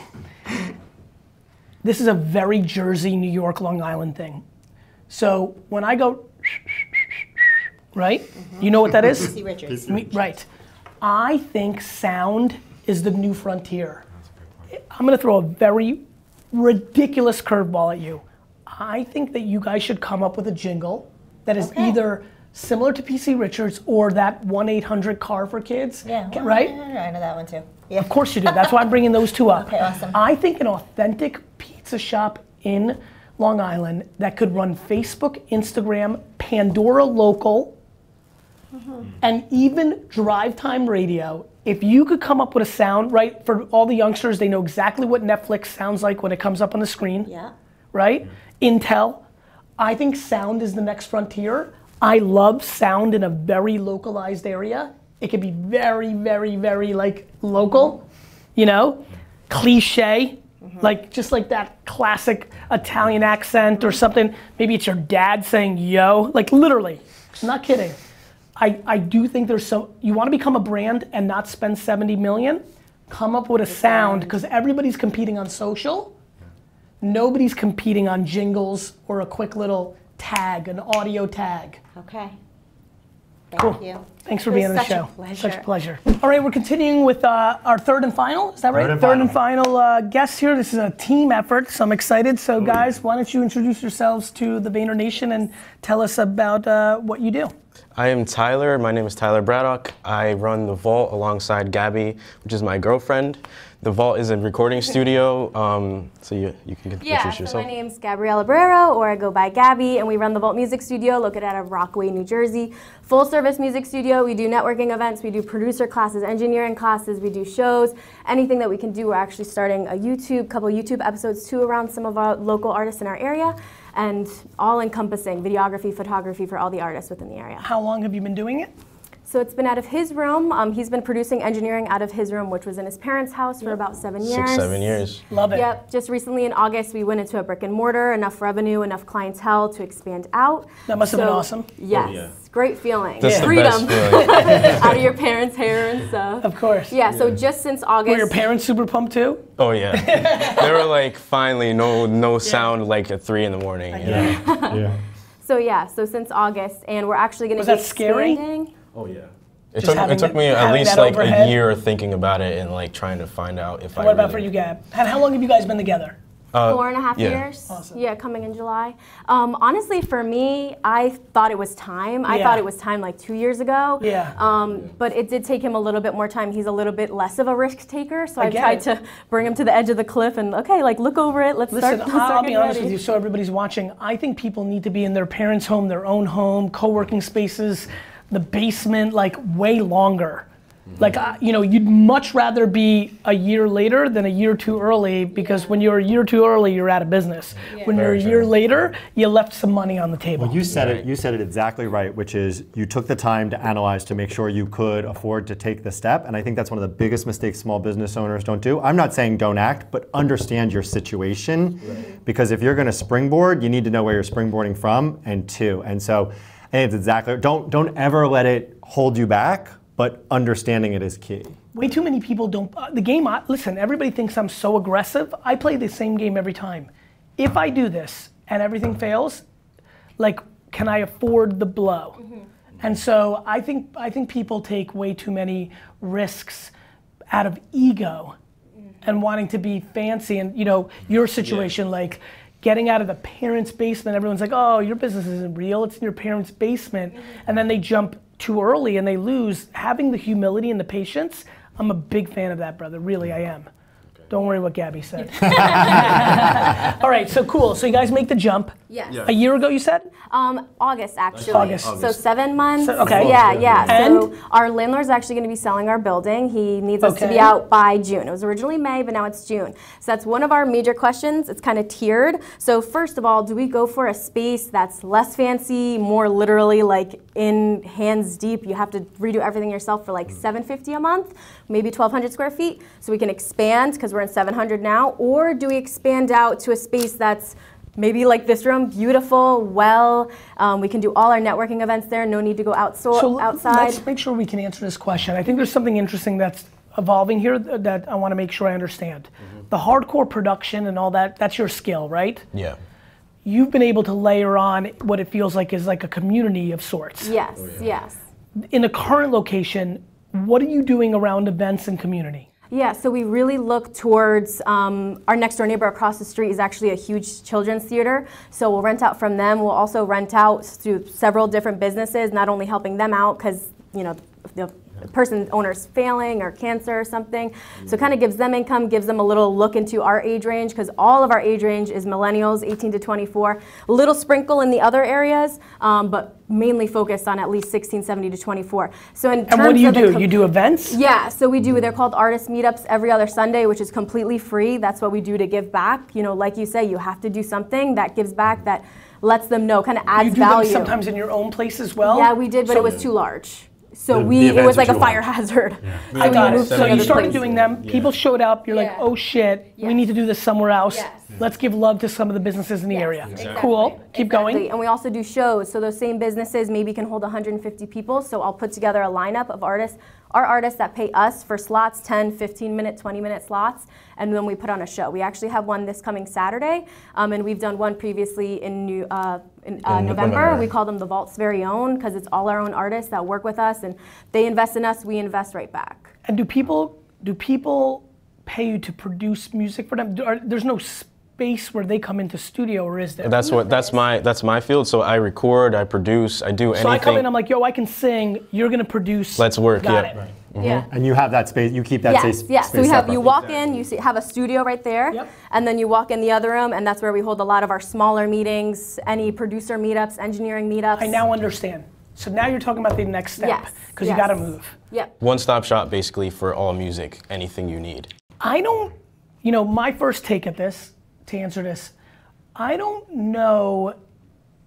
this is a very Jersey, New York, Long Island thing. So when I go, right? Mm-hmm. You know what that is? P C Richards. Me, right. I think sound is the new frontier. I'm gonna throw a very ridiculous curveball at you. I think that you guys should come up with a jingle that is okay. either similar to P C Richards or that one eight hundred car for kids, yeah, well, right? I know that one too. Yeah. Of course you do, that's why I'm bringing those two up. Okay, awesome. I think an authentic pizza shop in Long Island that could run Facebook, Instagram, Pandora Local, mm-hmm. and even drive time radio. If you could come up with a sound, right, for all the youngsters, they know exactly what Netflix sounds like when it comes up on the screen. Yeah. Right? Intel. I think sound is the next frontier. I love sound in a very localized area. It could be very, very, very like local, you know, cliche, mm-hmm. like just like that classic Italian accent or something. Maybe it's your dad saying yo, like literally, I'm not kidding. I, I do think there's so, you want to become a brand and not spend seventy million, come up with a sound because everybody's competing on social. Nobody's competing on jingles or a quick little tag, an audio tag. Okay. Thank cool. you. Thanks for being on the show. Such a pleasure. Such a pleasure. All right, we're continuing with uh, our third and final. Is that right? Third and third final, and final uh, guest here. This is a team effort, so I'm excited. So Ooh. guys, why don't you introduce yourselves to the Vayner Nation and tell us about uh, what you do. I am Tyler. My name is Tyler Braddock. I run The Vault alongside Gabby, which is my girlfriend. The Vault is a recording studio, um, so you, you can introduce yeah, yourself. Yeah, so my name's Gabriela Borrero, or I go by Gabby, and we run the Vault Music Studio, located out of Rockaway, New Jersey. Full-service music studio, we do networking events, we do producer classes, engineering classes, we do shows, anything that we can do. We're actually starting a YouTube, couple YouTube episodes, too, around some of our local artists in our area, and all-encompassing videography, photography for all the artists within the area. How long have you been doing it? So it's been out of his room. Um, he's been producing engineering out of his room, which was in his parents' house for about seven years. Six, seven years. Love it. Yep. Just recently in August, we went into a brick and mortar. Enough revenue, enough clientele to expand out. That must so, have been awesome. Yes. Oh, yeah. Great feeling. That's yeah. Freedom. The best feeling. Out of your parents' hair and stuff. Of course. Yeah, yeah, so just since August. Were your parents super pumped too? Oh yeah. They were like, finally, no no yeah. sound like at three in the morning. You yeah. know? yeah. So yeah, so since August, and we're actually going to be expanding. Was that scary? Oh yeah. It took, it took me at least like overhead. a year thinking about it and like trying to find out if and I What really about for you, Gab? How, how long have you guys been together? Uh, Four and a half yeah. years. Awesome. Yeah, coming in July. Um, honestly, for me, I thought it was time. I yeah. thought it was time like two years ago. Yeah. Um, yeah. But it did take him a little bit more time. He's a little bit less of a risk taker, so I, I tried it. to bring him to the edge of the cliff and okay, like look over it. Let's Listen, start. Listen, I'll be honest ready. with you. So everybody's watching. I think people need to be in their parents' home, their own home, co-working spaces, the basement, like way longer. Like, uh, you know, you'd much rather be a year later than a year too early, because yeah. when you're a year too early, you're out of business. Yeah. When Very you're a year true. later, you left some money on the table. Well, you said it, you said it exactly right, which is you took the time to analyze to make sure you could afford to take the step. And I think that's one of the biggest mistakes small business owners don't do. I'm not saying don't act, but understand your situation, right. because if you're going to springboard, you need to know where you're springboarding from and to. And so and it's exactly, don't, don't ever let it hold you back. But understanding it is key. Way too many people don't, uh, the game, I, listen, everybody thinks I'm so aggressive. I play the same game every time. If I do this and everything fails, like, can I afford the blow? Mm-hmm. And so I think, I think people take way too many risks out of ego mm-hmm. and wanting to be fancy. And you know, your situation, yeah. like getting out of the parents' basement, everyone's like, oh, your business isn't real, it's in your parents' basement. Mm-hmm. And then they jump too early and they lose. Having the humility and the patience, I'm a big fan of that, brother, really I am. Okay. Don't worry what Gabby said. All right, so cool, so you guys make the jump. Yes. Yeah. A year ago you said? Um, August actually. August. August. So seven months. So, okay. Yeah, yeah. And? So our landlord's actually gonna be selling our building. He needs okay. us to be out by June. It was originally May, but now it's June. So that's one of our major questions. It's kind of tiered. So first of all, do we go for a space that's less fancy, more literally like in hands deep, you have to redo everything yourself for like seven fifty a month, maybe twelve hundred square feet, so we can expand because we're in seven hundred now, or do we expand out to a space that's maybe like this room, beautiful, well, um, we can do all our networking events there, no need to go outso- so outside. Let's make sure we can answer this question. I think there's something interesting that's evolving here that I want to make sure I understand. Mm-hmm. The hardcore production and all that, that's your skill, right? Yeah. You've been able to layer on what it feels like is like a community of sorts. Yes, oh, yeah. yes. In the current location, what are you doing around events and community? Yeah, so we really look towards, um, our next door neighbor across the street is actually a huge children's theater, so we'll rent out from them. We'll also rent out to several different businesses, not only helping them out because, you know, the person owner's failing or cancer or something, so it kind of gives them income, gives them a little look into our age range, because all of our age range is millennials, eighteen to twenty-four, a little sprinkle in the other areas, um, but mainly focused on at least sixteen, seventy to twenty-four. So in terms And what do you do? You do events? Yeah, so we do, they're called artist meetups every other Sunday, which is completely free. That's what we do to give back. You know, like you say, you have to do something that gives back, that lets them know, kind of adds value. You do value. Them sometimes in your own place as well? Yeah, we did, but so, it was too large. So the, we, the it was like a fire long. hazard. Yeah. So I got it. So you started doing them, yeah. people showed up, you're yeah. like, oh shit, yes. we need to do this somewhere else. Yes. Yeah. Let's give love to some of the businesses in the yes. area. Exactly. Cool, exactly. keep going. And we also do shows, so those same businesses maybe can hold one hundred fifty people, so I'll put together a lineup of artists, our artists that pay us for slots, ten, fifteen minute, twenty minute slots, and then we put on a show. We actually have one this coming Saturday, um, and we've done one previously in New uh, in, uh, in November. November. We call them the Vault's Very Own, because it's all our own artists that work with us, and they invest in us, we invest right back. And do people do people pay you to produce music for them? Do, are, there's no space where they come into studio, or is there? That's what that's my that's my field. So I record, I produce, I do anything. So I come in, I'm like, yo, I can sing. You're gonna produce. Let's work. Got yeah. it. Right. Mm-hmm. Yeah. And you have that space, you keep that yes, space Yes, so we have, separate. you walk in, you see, have a studio right there, yep. and then you walk in the other room, and that's where we hold a lot of our smaller meetings, any producer meetups, engineering meetups. I now understand. So now you're talking about the next step, because yes, yes. you gotta move. Yep. One-stop shop, basically, for all music, anything you need. I don't, you know, my first take at this, to answer this, I don't know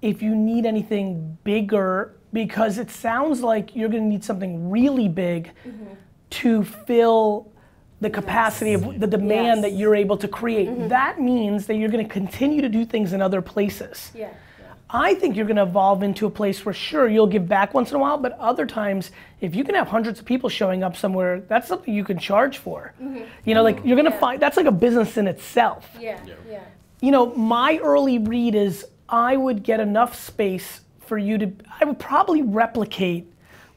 if you need anything bigger because it sounds like you're going to need something really big mm-hmm. to fill the capacity yes. of the demand yes. that you're able to create. Mm-hmm. That means that you're going to continue to do things in other places. Yeah. Yeah. I think you're going to evolve into a place where sure, you'll give back once in a while, but other times, if you can have hundreds of people showing up somewhere, that's something you can charge for. Mm-hmm. You know, like you're going to yeah. find, that's like a business in itself. Yeah. Yeah. Yeah. You know, my early read is I would get enough space for you to, I would probably replicate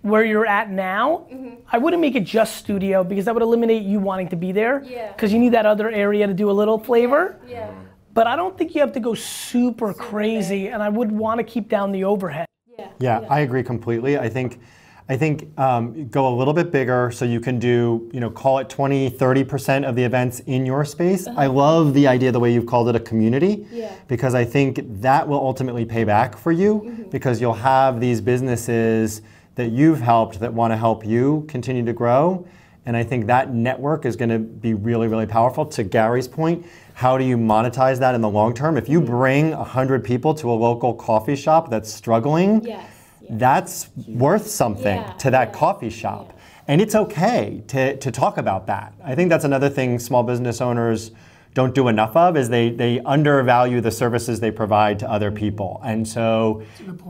where you're at now. Mm-hmm. I wouldn't make it just studio because that would eliminate you wanting to be there because yeah. you need that other area to do a little flavor. Yeah. Yeah. But I don't think you have to go super, super crazy big. And I would want to keep down the overhead. Yeah, yeah, yeah. I agree completely. I think I think um, go a little bit bigger so you can do, you know, call it twenty, thirty percent of the events in your space. Uh-huh. I love the idea the way you've called it a community yeah. because I think that will ultimately pay back for you mm-hmm. because you'll have these businesses that you've helped that want to help you continue to grow. And I think that network is going to be really, really powerful. To Gary's point, how do you monetize that in the long term? If you bring one hundred people to a local coffee shop that's struggling, yes. that's worth something yeah, to that yeah, coffee shop. Yeah. And it's okay to, to talk about that. I think that's another thing small business owners don't do enough of is they, they undervalue the services they provide to other people. And so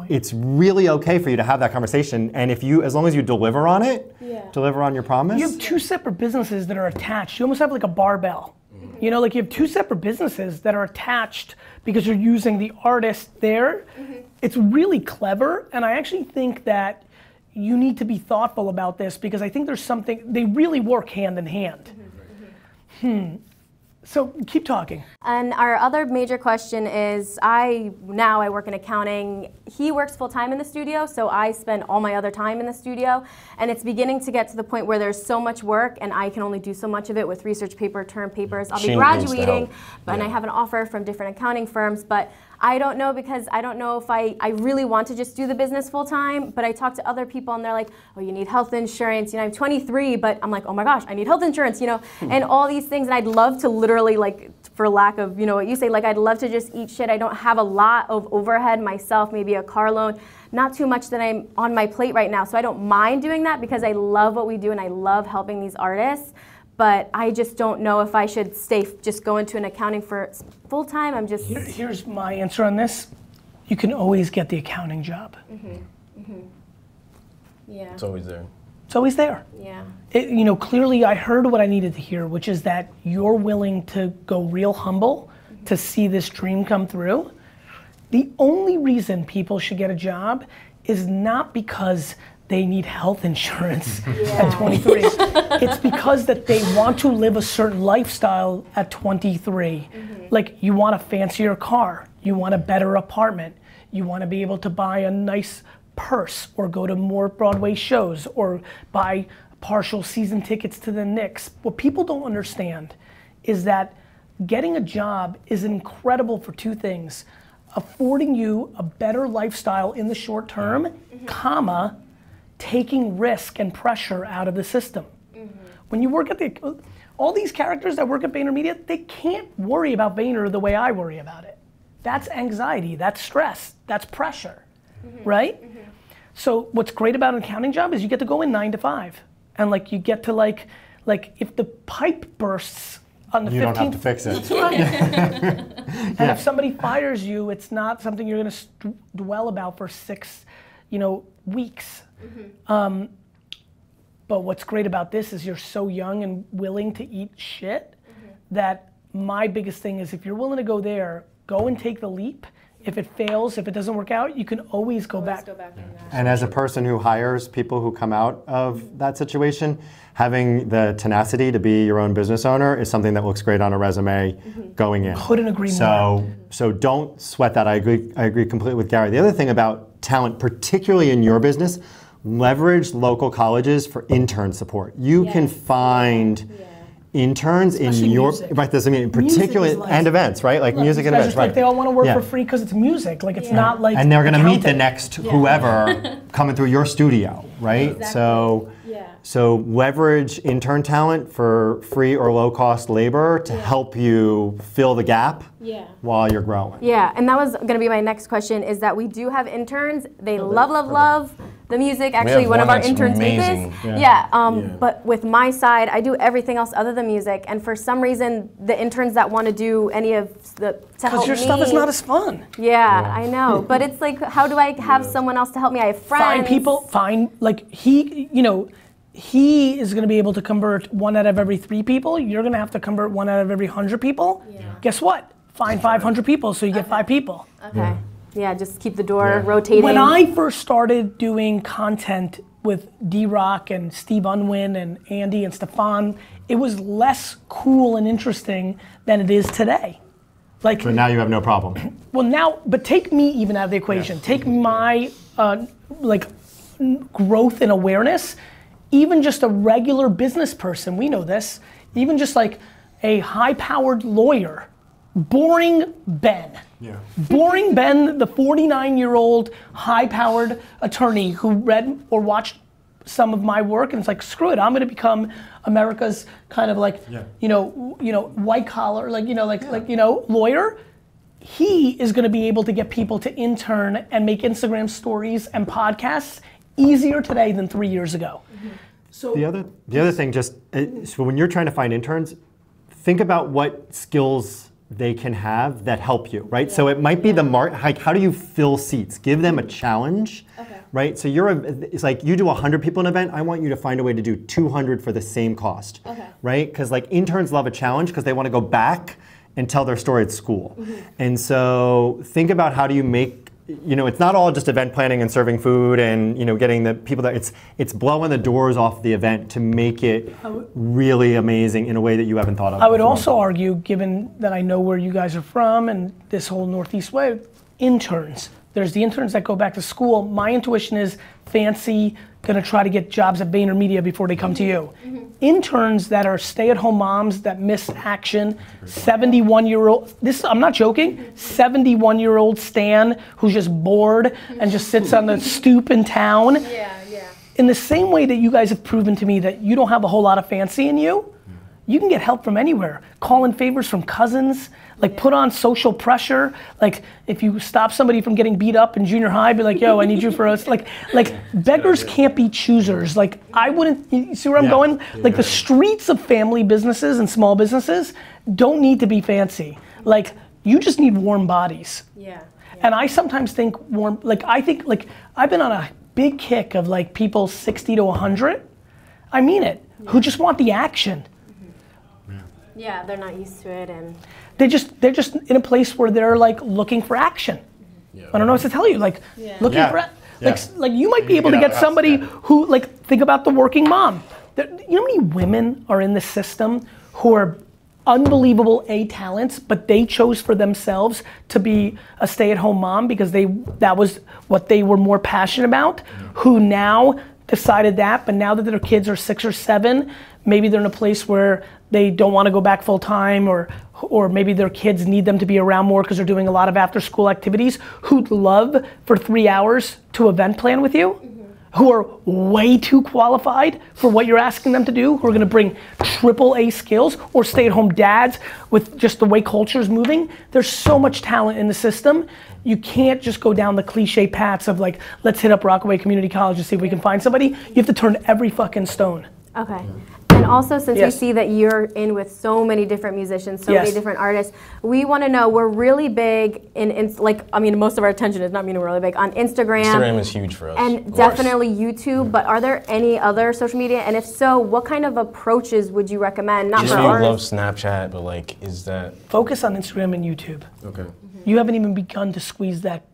it's really okay for you to have that conversation. And if you, as long as you deliver on it, yeah. deliver on your promise. You have two separate businesses that are attached. You almost have like a barbell. You know, like you have two separate businesses that are attached because you're using the artist there. Mm-hmm. It's really clever, and I actually think that you need to be thoughtful about this because I think there's something, they really work hand in hand. Mm-hmm. Mm-hmm. Hmm. So keep talking. And our other major question is, I, now I work in accounting. He works full time in the studio, so I spend all my other time in the studio. And it's beginning to get to the point where there's so much work and I can only do so much of it with research paper, term papers. I'll be Shane graduating, and yeah. I have an offer from different accounting firms, but I don't know because I don't know if I, I really want to just do the business full time, but I talk to other people and they're like, oh, you need health insurance. You know, I'm twenty-three, but I'm like, oh my gosh, I need health insurance, you know, hmm. and all these things. And I'd love to literally like, for lack of, you know, what you say, like I'd love to just eat shit. I don't have a lot of overhead myself, maybe a car loan, not too much that I'm on my plate right now. So I don't mind doing that because I love what we do and I love helping these artists. But I just don't know if I should stay, just go into an accounting for full time. I'm just. Here, here's my answer on this. You can always get the accounting job. Mm-hmm. Mm-hmm. Yeah. It's always there. It's always there. Yeah. It, you know, clearly I heard what I needed to hear, which is that you're willing to go real humble mm-hmm. to see this dream come through. The only reason people should get a job is not because they need health insurance yeah. at twenty-three. It's because that they want to live a certain lifestyle at twenty-three. Mm-hmm. Like you want a fancier car, you want a better apartment, you want to be able to buy a nice purse or go to more Broadway shows or buy partial season tickets to the Knicks. What people don't understand is that getting a job is incredible for two things. Affording you a better lifestyle in the short term, mm-hmm. comma, taking risk and pressure out of the system. Mm-hmm. When you work at the, all these characters that work at VaynerMedia, they can't worry about Vayner the way I worry about it. That's anxiety, that's stress, that's pressure, mm-hmm. right? Mm-hmm. So what's great about an accounting job is you get to go in nine to five. And like you get to like, like if the pipe bursts on the you fifteenth. You don't have to fix it. That's right. And yeah. if somebody fires you, it's not something you're gonna st- dwell about for six, you know, weeks. Mm-hmm. Um, but what's great about this is you're so young and willing to eat shit mm-hmm. that my biggest thing is if you're willing to go there, go and take the leap. If it fails, if it doesn't work out, you can always go always back. Go back yeah. And as a person who hires people who come out of that situation, having the tenacity to be your own business owner is something that looks great on a resume mm-hmm. going in. Couldn't agree so, more. So don't sweat that. I agree, I agree completely with Gary. The other thing about talent, particularly in your business, leverage local colleges for intern support. You yes. can find yeah. interns especially in your music. Right. This I mean, particularly like, and events, right? Like look, music and events, right? Like they all want to work yeah. for free because it's music. Like it's yeah. not like and they're going to meet the next yeah. whoever coming through your studio, right? Exactly. So, yeah. So leverage intern talent for free or low cost labor to yeah. help you fill the gap yeah. while you're growing. Yeah, and that was going to be my next question, is that we do have interns. They oh, love, love, love the music. Actually, one, one of our interns made this. Yeah, yeah, um, yeah. But with my side, I do everything else other than music. And for some reason, the interns that want to do any of the, to help me. Because your stuff is not as fun. Yeah, yeah. I know. But it's like, how do I have yeah. someone else to help me? I have friends. Find people, find, like he, you know, he is going to be able to convert one out of every three people. You're going to have to convert one out of every hundred people. Yeah. Guess what? Find five hundred people so you okay. get five people. Okay. Yeah, yeah, just keep the door yeah. rotating. When I first started doing content with D Rock and Steve Unwin and Andy and Stefan, it was less cool and interesting than it is today. Like, but now you have no problem. Well, now, but take me even out of the equation. Yes. Take my uh, like growth and awareness. Even just a regular business person, we know this, even just like a high-powered lawyer, boring Ben. Yeah. Boring Ben, the forty-nine-year-old high-powered attorney who read or watched some of my work and it's like, screw it, I'm gonna become America's kind of like, yeah. you know, you know, white-collar, like, you know, like, yeah. like, you know, lawyer. He is gonna be able to get people to intern and make Instagram stories and podcasts easier today than three years ago. Mm-hmm. So the other the other thing, just so when you're trying to find interns, think about what skills they can have that help you, right? Yeah. So it might be yeah. the mark. Like, how do you fill seats? Give them a challenge, okay. right? So you're a, it's like you do one hundred people in an event. I want you to find a way to do two hundred for the same cost, okay. right? Because like interns love a challenge because they want to go back and tell their story at school. Mm-hmm. And so think about how do you make. You know, it's not all just event planning and serving food and, you know, getting the people that it's it's blowing the doors off the event to make it really amazing in a way that you haven't thought of. I would before. also argue, given that I know where you guys are from and this whole Northeast way, interns. There's the interns that go back to school. My intuition is fancy, gonna try to get jobs at VaynerMedia before they come to you. Mm-hmm. Interns that are stay-at-home moms that miss action, seventy-one-year-old, this, I'm not joking, seventy-one-year-old Stan who's just bored and just sits on the stoop in town. Yeah, yeah. In the same way that you guys have proven to me that you don't have a whole lot of fancy in you, you can get help from anywhere. Call in favors from cousins, like yeah. put on social pressure. Like if you stop somebody from getting beat up in junior high, be like, yo, I need you for us. Like, like yeah, beggars can't be choosers. Like I wouldn't, you see where I'm yeah. going? Yeah. Like the streets of family businesses and small businesses don't need to be fancy. Like you just need warm bodies. Yeah. yeah. And I sometimes think warm, like I think like, I've been on a big kick of like people sixty to a hundred. I mean it, yeah. who just want the action. Yeah, they're not used to it, and they just they're just in a place where they're like looking for action. Yeah. I don't know what to tell you. Like yeah. looking yeah. for like yeah. like you might be able to get somebody who like think about the working mom. There, you know how many women are in the system who are unbelievable A talents, but they chose for themselves to be a stay-at-home mom because they that was what they were more passionate about. Yeah. Who now decided that, but now that their kids are six or seven, maybe they're in a place where they don't want to go back full time, or or maybe their kids need them to be around more because they're doing a lot of after school activities, who'd love for three hours to event plan with you, mm-hmm. who are way too qualified for what you're asking them to do, who are going to bring triple A skills, or stay-at-home dads with just the way culture's moving. There's so much talent in the system. You can't just go down the cliche paths of like, let's hit up Rockaway Community College and see if we can find somebody. You have to turn every fucking stone. Okay. And also, since yes. we see that you're in with so many different musicians, so yes. many different artists, we want to know, we're really big in, in, like, I mean, most of our attention is not meaning we're really big, on Instagram. Instagram is huge for us. And definitely YouTube, yeah. but are there any other social media? And if so, what kind of approaches would you recommend? Not for artists. I love Snapchat, but like, is that... Focus on Instagram and YouTube. Okay. Mm-hmm. You haven't even begun to squeeze that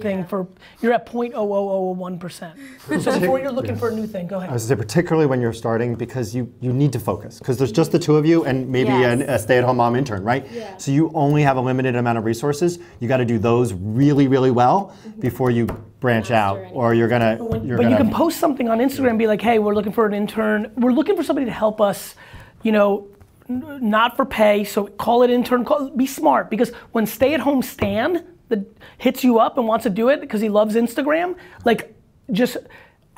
thing yeah. for, you're at zero point zero zero zero one percent. So before you're looking yes. for a new thing, go ahead. I was gonna say, particularly when you're starting, because you, you need to focus, because there's just the two of you and maybe yes. an, a stay-at-home mom intern, right? Yeah. So you only have a limited amount of resources. You gotta do those really, really well mm-hmm. before you branch out, or you're gonna, But, when, you're but gonna, you can post something on Instagram and be like, hey, we're looking for an intern. We're looking for somebody to help us, you know, not for pay, so call it intern, call, be smart, because when stay-at-home Stan, that hits you up and wants to do it because he loves Instagram, like just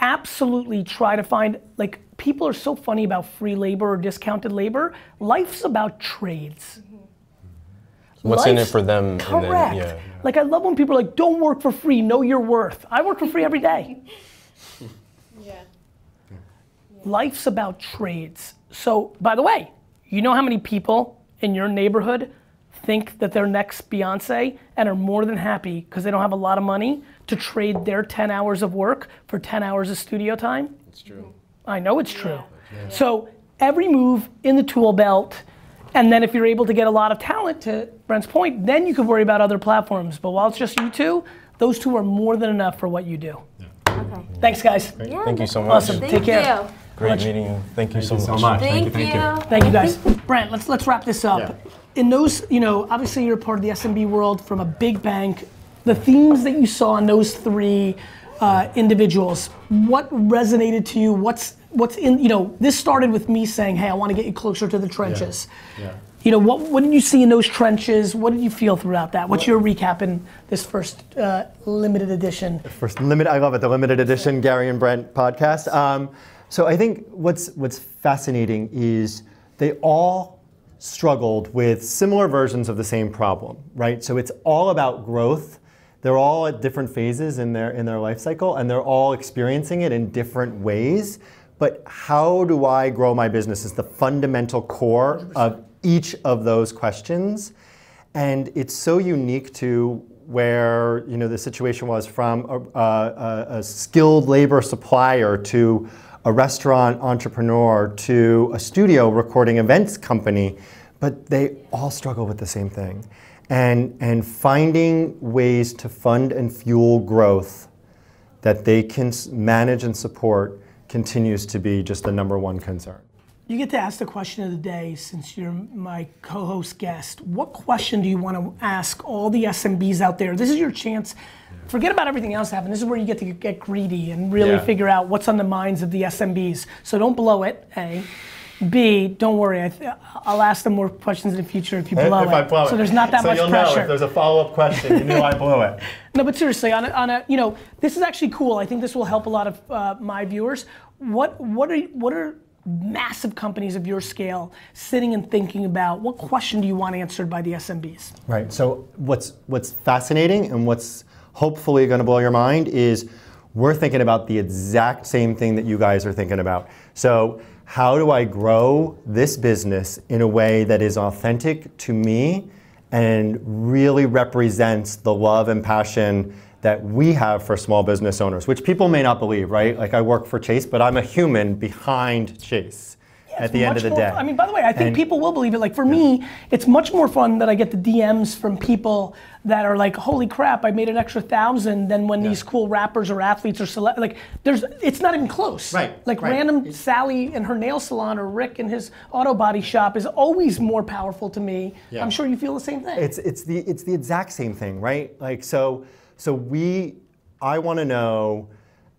absolutely try to find, like, people are so funny about free labor or discounted labor. Life's about trades. Mm-hmm. What's Life's in it for them? Correct. And then, yeah. Like, I love when people are like, don't work for free, know your worth. I work for free every day. Yeah. Life's about trades. So, by the way, you know how many people in your neighborhood think that they're next Beyonce and are more than happy because they don't have a lot of money to trade their ten hours of work for ten hours of studio time? It's true. I know it's true. Yeah. Yeah. So every move in the tool belt, and then if you're able to get a lot of talent, to Brent's point, then you can worry about other platforms. But while it's just you two, those two are more than enough for what you do. Yeah. Okay. Thanks, guys. Yeah, thank you so much. Awesome. Thank Take care. You. Great meeting you. Thank you so much. Thank you. Thank you. Thank you, guys. Brent, let's let's wrap this up. Yeah. In those, you know, obviously you're part of the S M B world from a big bank. The themes that you saw in those three uh, individuals, what resonated to you? What's what's in, you know, this started with me saying, hey, I want to get you closer to the trenches. Yeah. Yeah. You know, what what did you see in those trenches? What did you feel throughout that? What's your recap in this first uh, limited edition? First limit, I love it, the limited edition Gary and Brent podcast. Um, so I think what's what's fascinating is they all struggled with similar versions of the same problem, right? So it's all about growth. They're all at different phases in their in their life cycle, and they're all experiencing it in different ways. But how do I grow my business is the fundamental core one hundred percent of each of those questions. And it's so unique to where, you know, the situation was from a, a, a skilled labor supplier to a restaurant entrepreneur to a studio recording events company, but they all struggle with the same thing. And, and finding ways to fund and fuel growth that they can manage and support continues to be just the number one concern. You get to ask the question of the day since you're my co-host guest. What question do you want to ask all the S M Bs out there? This is your chance. Forget about everything else that happened. This is where you get to get greedy and really yeah. figure out what's on the minds of the S M Bs. So don't blow it, A. B, don't worry, I th I'll ask them more questions in the future if you blow, if it. I blow it. So there's not that so much pressure. So you'll know if there's a follow-up question, you knew I blew it. No, but seriously, on a, on a, you know, this is actually cool. I think this will help a lot of uh, my viewers. What, what, are, what are massive companies of your scale sitting and thinking about? What question do you want answered by the S M Bs? Right, so what's, what's fascinating and what's hopefully gonna blow your mind is we're thinking about the exact same thing that you guys are thinking about. So, how do I grow this business in a way that is authentic to me and really represents the love and passion that we have for small business owners, which people may not believe, right? Like, I work for Chase, but I'm a human behind Chase yeah, at the end of the more, day. I mean, by the way, I think and, people will believe it. Like, for yeah. me, it's much more fun that I get the D Ms from people that are like, holy crap, I made an extra thousand than when yeah. these cool rappers or athletes or cele- like, there's, it's not even close. Right. Like, right. random it's, Sally in her nail salon or Rick in his auto body shop is always more powerful to me. Yeah. I'm sure you feel the same thing. It's, it's, the, it's the exact same thing, right? Like, so, so we, I want to know,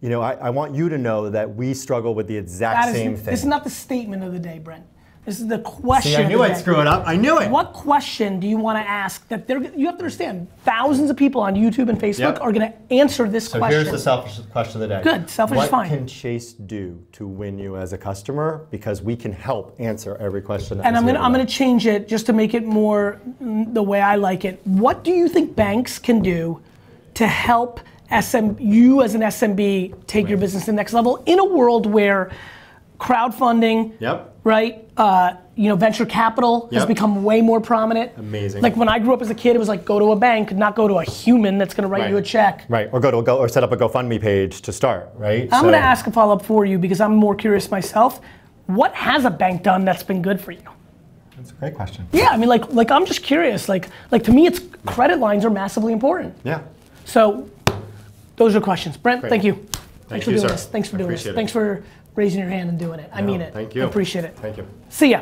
you know, I, I want you to know that we struggle with the exact is, same thing. This is not the statement of the day, Brent. This is the question. See, I knew I'd screw it up. I knew it. What question do you want to ask that they're, you have to understand, thousands of people on YouTube and Facebook yep. are going to answer this so question. So here's the selfish question of the day. Good, selfish what is fine. What can Chase do to win you as a customer? Because we can help answer every question. That and I'm going to I'm going to change it just to make it more the way I like it. What do you think banks can do to help S M, you as an S M B take right. your business to the next level in a world where crowdfunding, yep. right? Uh, you know, venture capital yep. has become way more prominent. Amazing. Like, when I grew up as a kid, it was like, go to a bank, not go to a human that's going to write right. you a check. Right. Or go to a go or set up a GoFundMe page to start. Right. I'm so. going to ask a follow up for you because I'm more curious myself. What has a bank done that's been good for you? That's a great question. Yeah, I mean, like, like I'm just curious. Like, like to me, it's credit lines are massively important. Yeah. So. Those are questions. Brent, Great. thank you. Thank Thanks you, for doing sir. this. Thanks for doing this. It. Thanks for raising your hand and doing it. No, I mean it. Thank you. I appreciate it. Thank you. See ya.